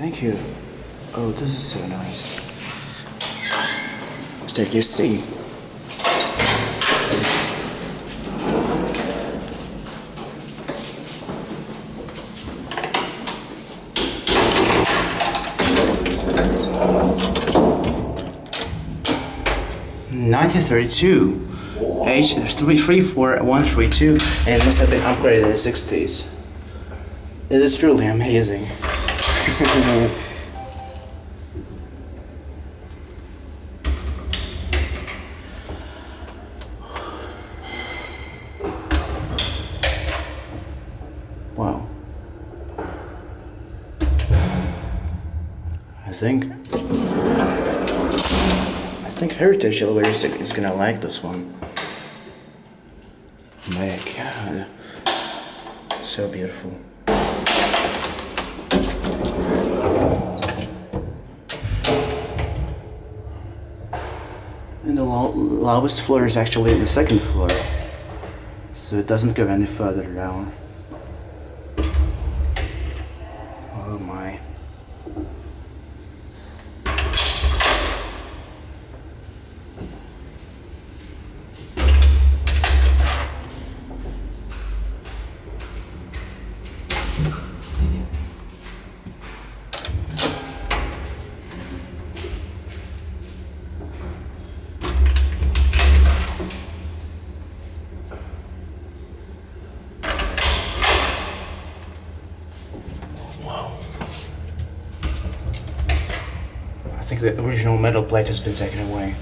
Thank you. Oh, this is so nice. Staircase C. '32. H334132, and it must have been upgraded in the 60s. It is truly amazing. Wow. I think Heritage Elevators is gonna like this one. My God, so beautiful. And the lowest floor is actually the second floor, so it doesn't go any further down. Oh my. I think the original metal plate has been taken away.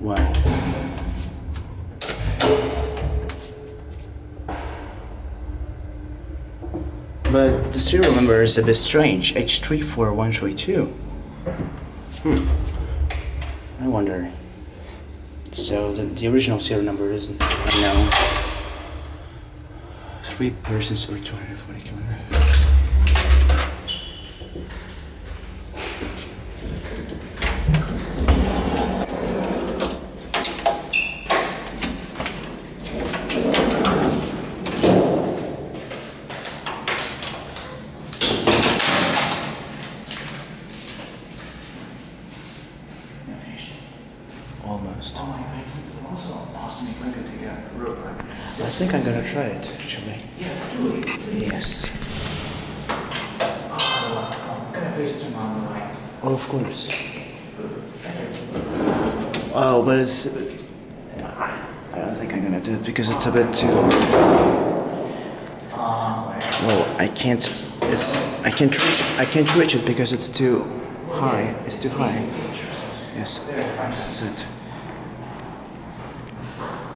Wow. But the serial number is a bit strange, H34132. I wonder. So the original serial number isn't unknown. 3 persons or 240 kilometers. Almost. I think I'm gonna try it, actually. Yes. Oh, of course. Oh, but it's I don't think I'm gonna do it because it's a bit too. Well, I can't reach it because it's too high. Yes, that's it.